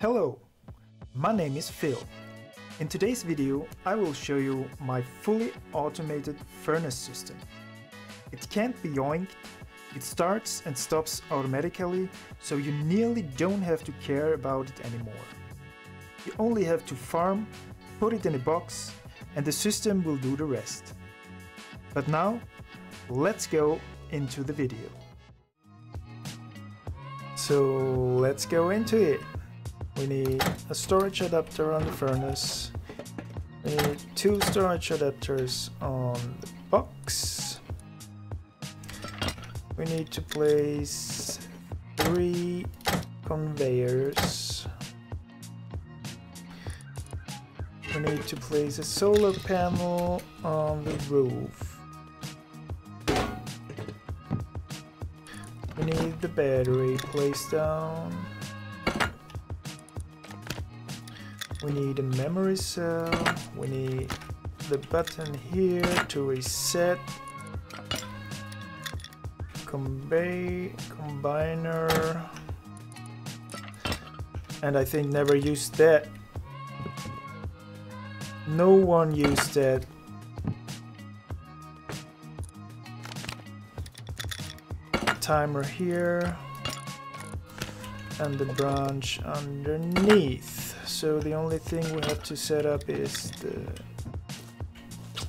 Hello, my name is Phil. In today's video I will show you my fully automated furnace system. It can't be yoinked, it starts and stops automatically, so you nearly don't have to care about it anymore. You only have to farm, put it in a box, and the system will do the rest. But now, let's go into the video. So let's go into it. We need a storage adapter on the furnace. We need 2 storage adapters on the box. We need to place 3 conveyors. We need to place a solar panel on the roof. We need the battery placed down. We need a memory cell, we need the button here to reset, combiner, and I think never used that. No one used that. Timer here, and the branch underneath. So the only thing we have to set up is the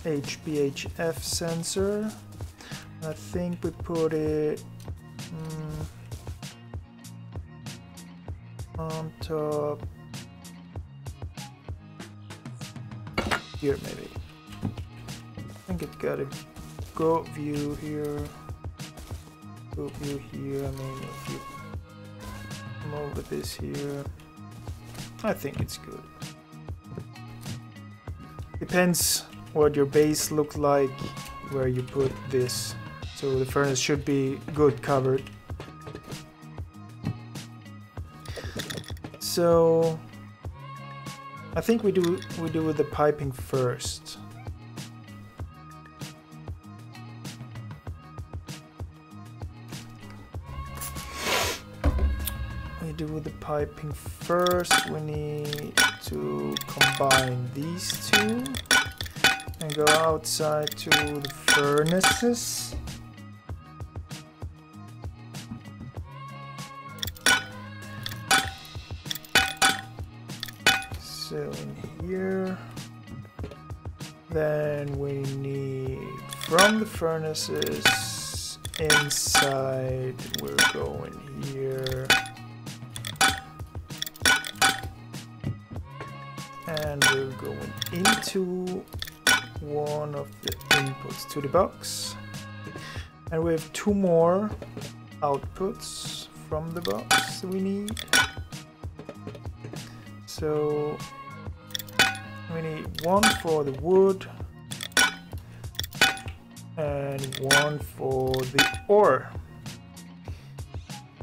HPHF sensor. I think we put it on top here maybe. I think it got a go view here, go view here. I mean, if you move this here, I think it's good. Depends what your base looks like where you put this. So the furnace should be good covered. So I think we do the piping first. We need to combine these two and go outside to the furnaces. So in here, then we need from the furnaces inside, we're going here. And we're going into one of the inputs to the box, and we have 2 more outputs from the box we need. So we need 1 for the wood and 1 for the ore.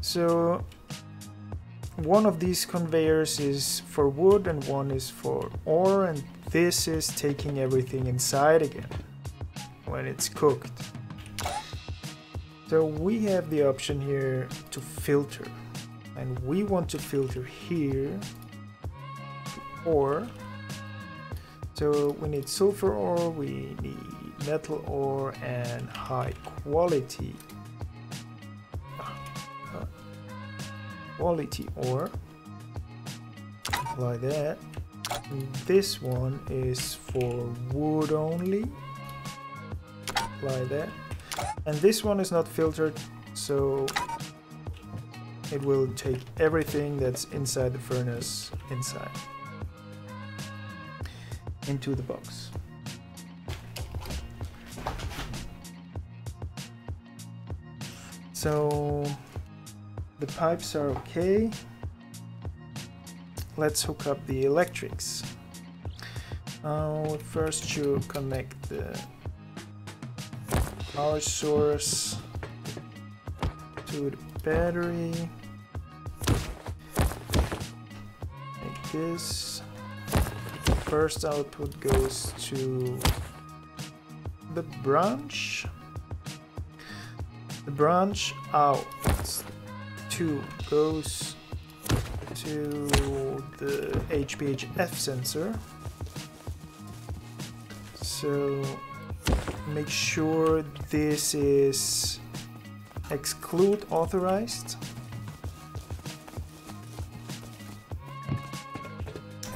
So one of these conveyors is for wood and one is for ore, and this is taking everything inside again when it's cooked. So we have the option here to filter, and we want to filter here to ore. So we need sulfur ore, we need metal ore, and high quality ore, like that. And this one is for wood only, like that. And this one is not filtered, so it will take everything that's inside the furnace inside into the box. So the pipes are okay. Let's hook up the electrics. First you connect the power source to the battery, like this. The first output goes to the branch. The branch out goes to the HPHF sensor. So make sure this is exclude authorized.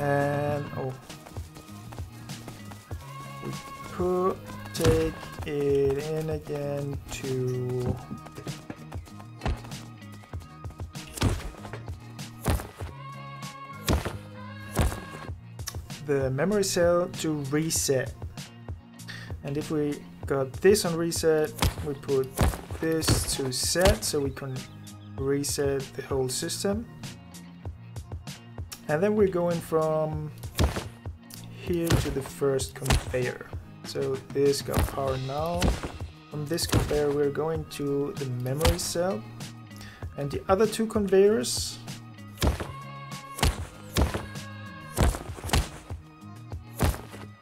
And we could take it in again to the memory cell to reset. And if we got this on reset, we put this to set so we can reset the whole system. And then we're going from here to the first conveyor. So this got power now. From this conveyor we're going to the memory cell. And the other two conveyors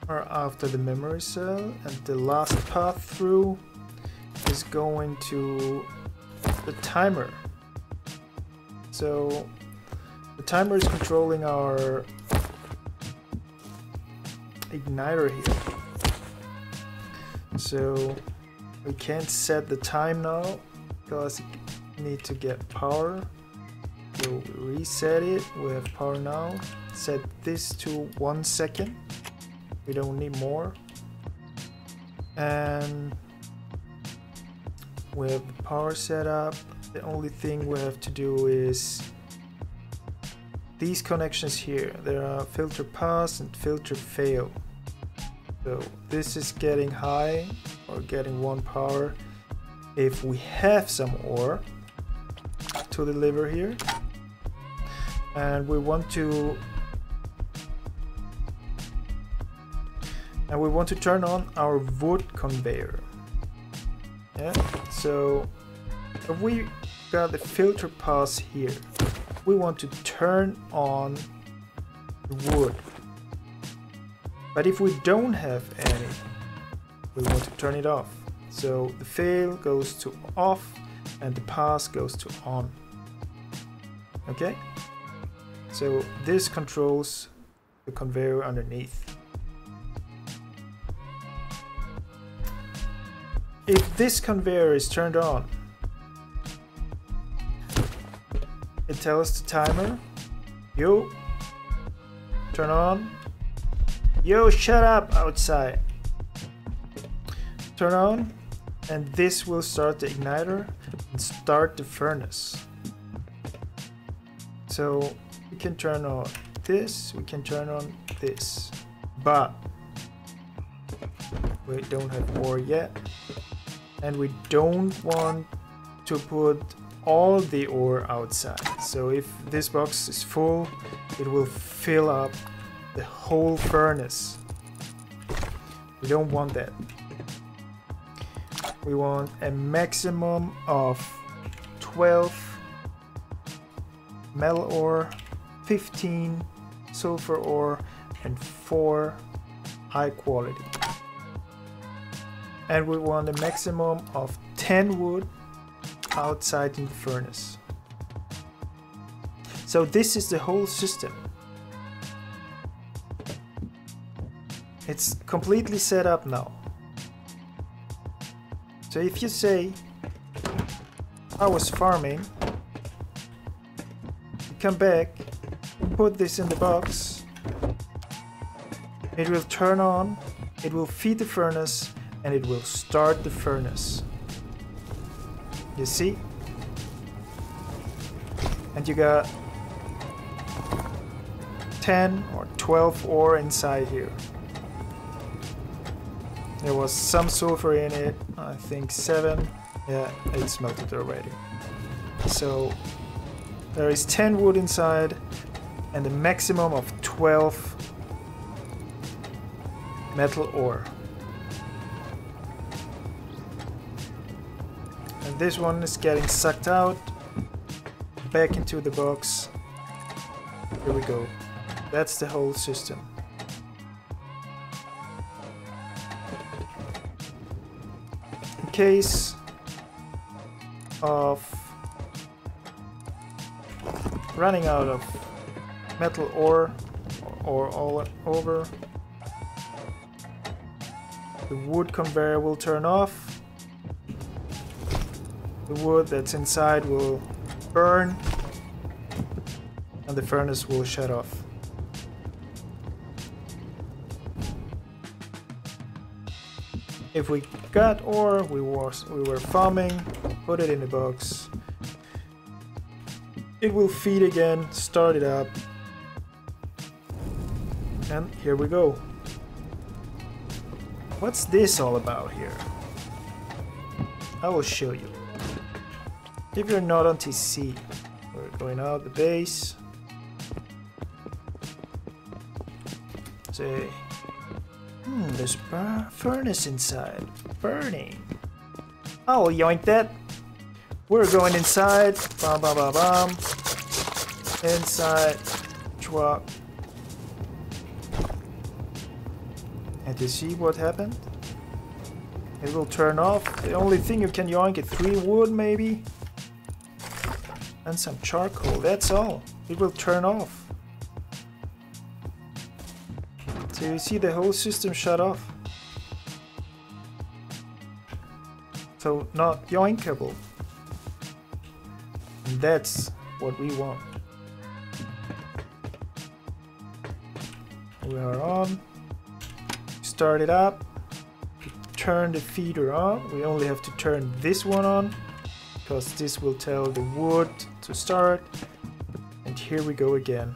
are after the memory cell, and the last path through is going to the timer. So the timer is controlling our igniter here. So we can't set the time now because we need to get power. We'll reset it. We have power now. Set this to 1 second. We don't need more. And we have the power set up. The only thing we have to do is these connections here. There are filter pass and filter fail. So this is getting high or getting 1 power if we have some ore to deliver here. And we want to turn on our wood conveyor. Yeah, so if we got the filter pass here, we want to turn on the wood. But if we don't have any, we want to turn it off. So the fail goes to off and the pass goes to on. Okay? So this controls the conveyor underneath. If this conveyor is turned on, it tells the timer, yo, turn on, yo, shut up outside, turn on, and this will start the igniter and start the furnace. So we can turn on this, we can turn on this, but we don't have more yet. And we don't want to put all the ore outside. So if this box is full, it will fill up the whole furnace. We don't want that. We want a maximum of 12 metal ore, 15 sulfur ore, and 4 high quality. And we want a maximum of 10 wood outside in the furnace. So this is the whole system. It's completely set up now. So if you say, I was farming, you come back, put this in the box, it will turn on, it will feed the furnace, and it will start the furnace. You see? And you got 10 or 12 ore inside here. There was some sulfur in it, I think 7. Yeah, it's melted already. So there is 10 wood inside and a maximum of 12 metal ore. This one is getting sucked out, back into the box. Here we go. That's the whole system. In case of running out of metal ore all over. The wood conveyor will turn off. The wood that's inside will burn. And the furnace will shut off. If we got ore, we were farming, put it in the box. It will feed again, start it up. And here we go. What's this all about here? I will show you. If you're not on TC, we're going out the base. Say, there's a furnace inside, burning. I'll yoink that. We're going inside. Bam, bam, bam, bam. Inside. Chwa. And you see what happened? It will turn off. The only thing you can yoink is 3 wood, maybe, and some charcoal. That's all. It will turn off. So you see the whole system shut off. So not yoinkable. And that's what we want. We are on. Start it up. Turn the feeder on. We only have to turn this one on, because this will tell the wood to start. And here we go again.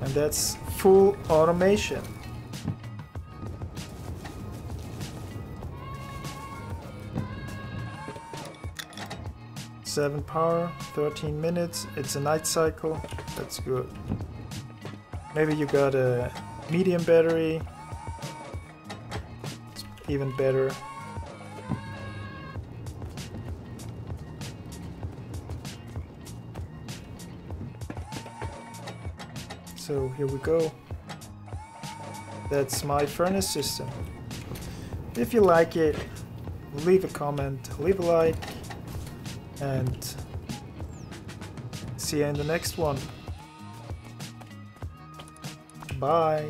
And that's full automation. Seven power, 13 minutes. It's a night cycle. That's good. Maybe you got a medium battery. It's even better. So here we go. That's my furnace system. If you like it, leave a comment, leave a like, and see you in the next one. Bye.